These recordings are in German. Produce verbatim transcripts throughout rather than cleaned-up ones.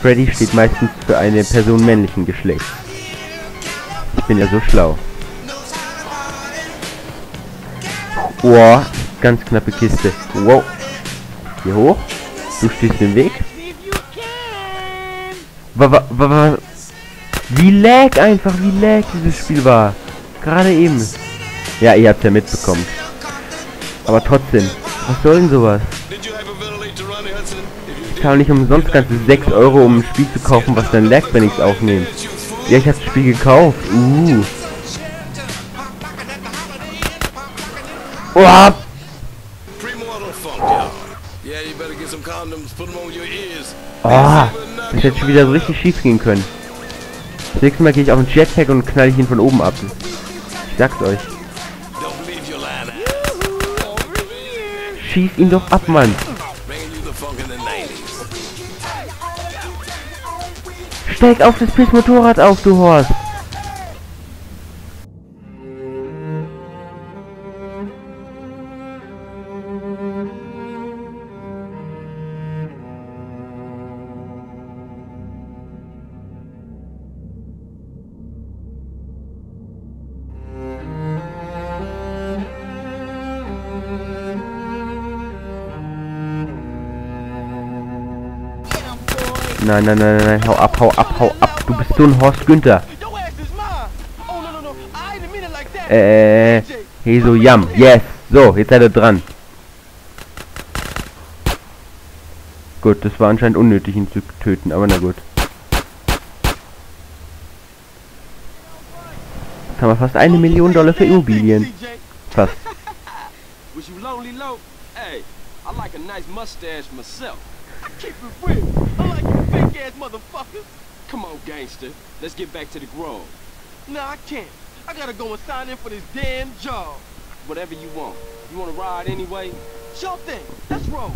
Freddy steht meistens für eine Person männlichen Geschlechts. Ich bin ja so schlau. Oh, ganz knappe Kiste. Wow. Hier hoch. Du stehst im Weg. Wa, wa, wa, wa. Wie lag einfach, wie lag dieses Spiel war. Gerade eben. Ja, ihr habt ja mitbekommen. Aber trotzdem, was soll denn sowas? Ich zahle nicht umsonst ganze sechs Euro, um ein Spiel zu kaufen, was dann lag, wenn ich es aufnehme. Ja, ich habe das Spiel gekauft. Uh. Oh. Oh, das hätte schon wieder so richtig schief gehen können. Das nächste Mal gehe ich auf den Jetpack und knall ich ihn von oben ab. Ich sag's euch. Schieß ihn doch ab, Mann. Steig auf das Pissmotorrad auf, du Horst. Nein, nein, nein, nein, hau ab, hau ab, hau ab. Du bist so ein Horst Günther. Äh, hey, so jam. Yes. So, jetzt seid ihr dran. Gut, das war anscheinend unnötig, ihn zu töten, aber na gut. Jetzt haben wir fast eine Million Dollar für Immobilien. Fast. Motherfucker, come on, gangster. Let's get back to the grove. No, I can't. I gotta go and sign in for this damn job. Whatever you want. You want to ride anyway? Sure thing. Let's roll.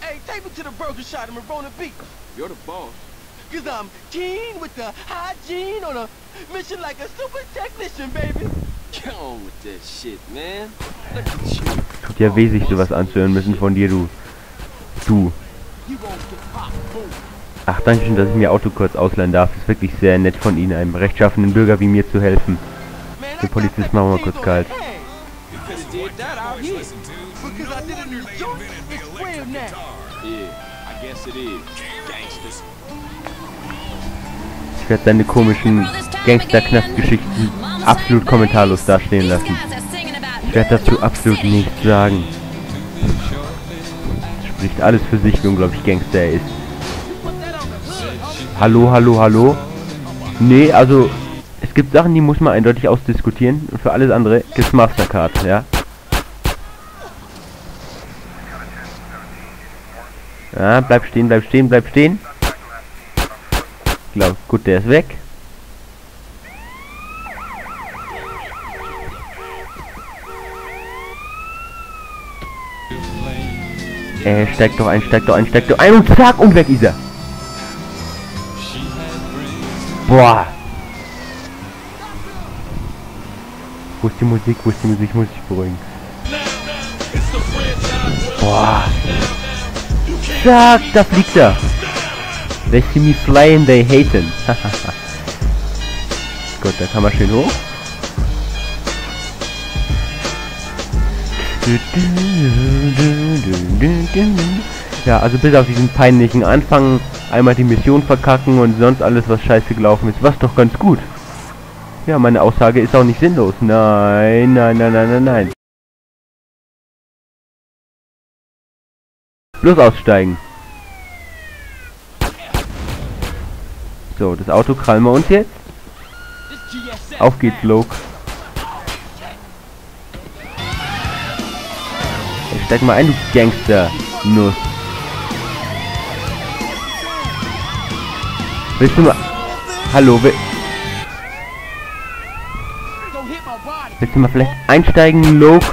Hey, take me to the Burger Shot in Marona Beach. You're the boss. Cause I'm keen with the hygiene on a mission like a super technician, baby. Get on with that shit, man. Look at you. Tut ja weh, sich sowas anzuhören müssen von dir, du. Du. Ach, danke schön, dass ich mir Auto kurz ausleihen darf. Ist wirklich sehr nett von Ihnen, einem rechtschaffenen Bürger wie mir zu helfen. Der Polizist machen wir mal kurz kalt. Ich werde deine komischen Gangster-Knast-Geschichten absolut kommentarlos dastehen lassen. Ich werde dazu absolut nichts sagen. Spricht alles für sich, wie unglaublich Gangster er ist. Hallo, hallo, hallo. Nee, also es gibt Sachen, die muss man eindeutig ausdiskutieren. Und für alles andere gibt's Mastercard, ja. Ja, bleib stehen, bleib stehen, bleib stehen. Ich glaube, gut, der ist weg. Äh, steig doch ein, steig doch ein, steig doch ein und zack und weg ist er. Boah. Wo ist die Musik, wo ist die Musik, muss ich beruhigen. Boah. Zack, da fliegt er. They see me flying, they hate him. Gut, da kann man schön hoch. Ja, also bis auf diesen peinlichen Anfang, einmal die Mission verkacken und sonst alles, was scheiße gelaufen ist, was doch ganz gut. Ja, meine Aussage ist auch nicht sinnlos. Nein, nein, nein, nein, nein, nein. Bloß aussteigen. So, das Auto krallen wir uns jetzt. Auf geht's, Luke. Steig mal ein, du Gangster-Nuss. Willst du mal... Hallo, will... Willst du mal vielleicht einsteigen, Luke?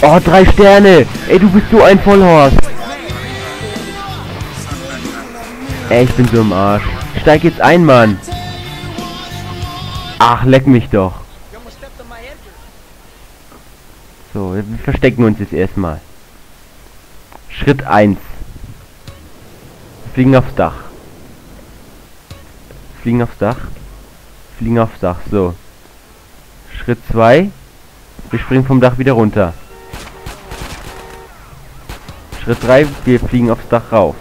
Oh, drei Sterne! Ey, du bist so ein Vollhorst! Ey, ich bin so im Arsch. Steig jetzt ein, Mann! Ach, leck mich doch! So, wir verstecken uns jetzt erstmal. Schritt eins. Fliegen aufs Dach. Fliegen aufs Dach. Fliegen aufs Dach, so. Schritt zwei. Wir springen vom Dach wieder runter. Schritt drei. Wir fliegen aufs Dach rauf.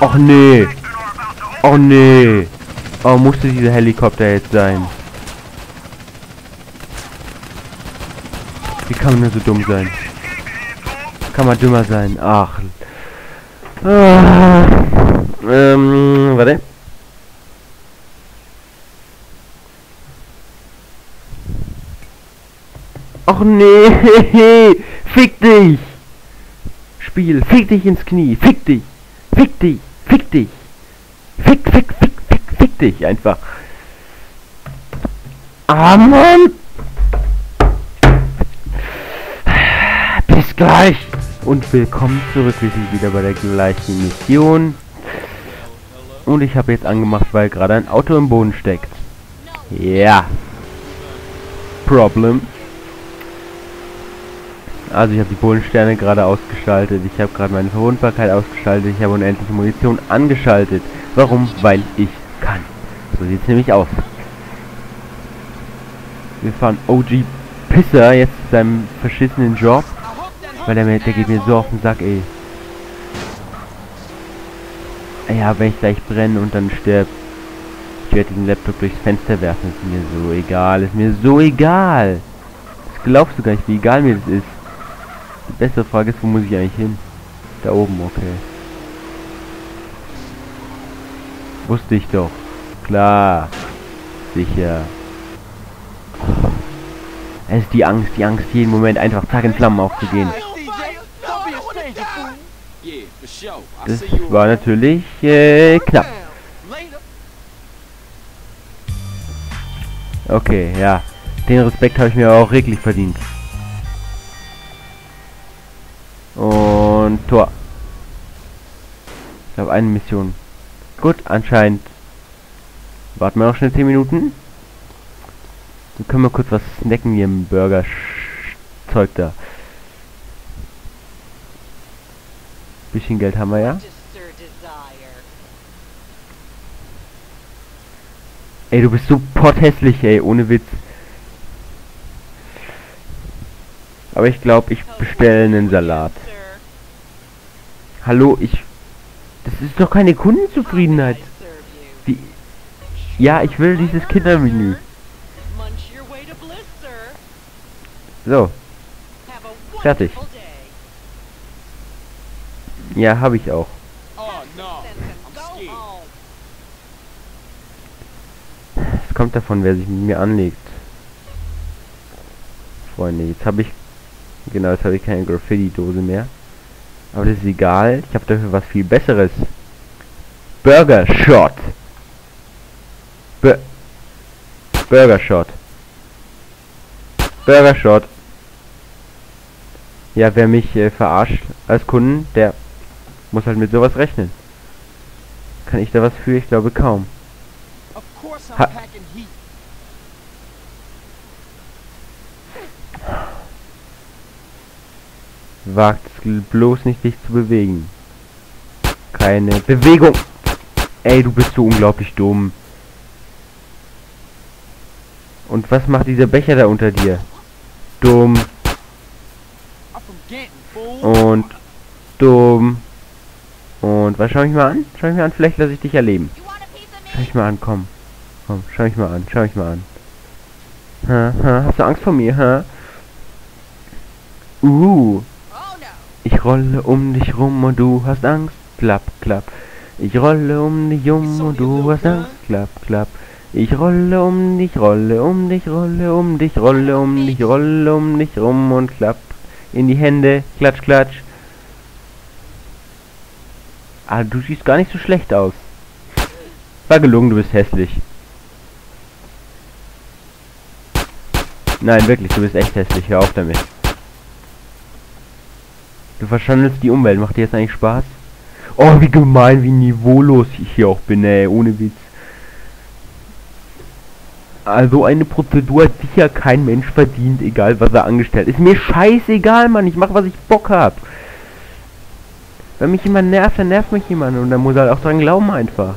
Och nee. Oh nee. Oh, musste dieser Helikopter jetzt sein? Wie kann man nur so dumm sein? Kann man dümmer sein? Ach. Ah. Ähm, warte. Och nee. Fick dich. Spiel. Fick dich ins Knie. Fick dich. Fick dich. Fick dich. Fick, fick, fick, fick, fick dich einfach. Ah, Mann. Bis gleich. Und willkommen zurück. Wir sind wieder bei der gleichen Mission. Und ich habe jetzt angemacht, weil gerade ein Auto im Boden steckt. Ja. Problem. Also ich habe die Bodensterne gerade ausgeschaltet. Ich habe gerade meine Verwundbarkeit ausgeschaltet. Ich habe unendliche Munition angeschaltet. Warum? Weil ich kann. So sieht es nämlich aus. Wir fahren O G Pisser jetzt zu seinem verschissenen Job. Weil der, der geht mir so auf den Sack, ey. Ja, wenn ich gleich brenne und dann sterbe. Ich werde diesen Laptop durchs Fenster werfen. Ist mir so egal. Ist mir so egal. Das glaubst du gar nicht, wie egal mir das ist. Die beste Frage ist, wo muss ich eigentlich hin? Da oben, okay. Wusste ich doch. Klar. Sicher. Oh. Es ist die Angst, die Angst, jeden Moment einfach zack in Flammen aufzugehen. Das war natürlich äh, knapp. Okay, ja. Den Respekt habe ich mir auch wirklich verdient. Und Tor. Ich habe eine Mission. Gut, anscheinend. Warten wir noch schnell zehn Minuten. Dann können wir kurz was snacken hier im Burger-Zeug da. Bisschen Geld haben wir ja. Ey, du bist so potthässlich, ey, ohne Witz. Aber ich glaube, ich bestelle einen Salat. Hallo, ich... Das ist doch keine Kundenzufriedenheit. Die... Ja, ich will dieses Kindermenü. So. Fertig. Ja, habe ich auch. Es kommt davon, wer sich mit mir anlegt. Freunde, jetzt habe ich... Genau, jetzt habe ich keine Graffiti-Dose mehr. Aber das ist egal. Ich habe dafür was viel Besseres. Burger Shot. Bur Burger Shot. Burger Shot. Ja, wer mich äh, verarscht als Kunden, der muss halt mit sowas rechnen. Kann ich da was für? Ich glaube kaum. Ha Wagt es bloß nicht, dich zu bewegen. Keine Bewegung. Ey, du bist so unglaublich dumm. Und was macht dieser Becher da unter dir? Dumm. Und dumm. Und was schau ich mal an? Schau ich mal an, vielleicht lasse ich dich erleben. Schau ich mal an, komm. Komm, schau ich mal an, schau ich mal an. Ha, ha, hast du Angst vor mir, ha? Uh. Ich rolle um dich rum und du hast Angst, klapp, klapp. Ich rolle um dich um und du hast Angst, klapp, klapp. Ich rolle um dich, rolle um dich, rolle um dich, rolle um dich, rolle um dich rum und klapp. In die Hände, klatsch, klatsch. Ah, du siehst gar nicht so schlecht aus. War gelungen, du bist hässlich. Nein, wirklich, du bist echt hässlich, hör auf damit. Du verschandelst die Umwelt. Macht dir jetzt eigentlich Spaß? Oh, wie gemein, wie niveaulos ich hier auch bin, ey. Ohne Witz. Also eine Prozedur hat sicher kein Mensch verdient, egal was er angestellt ist. Mir scheißegal, Mann, ich mach, was ich Bock hab. Wenn mich jemand nervt, dann nervt mich jemand und dann muss er halt auch dran glauben einfach.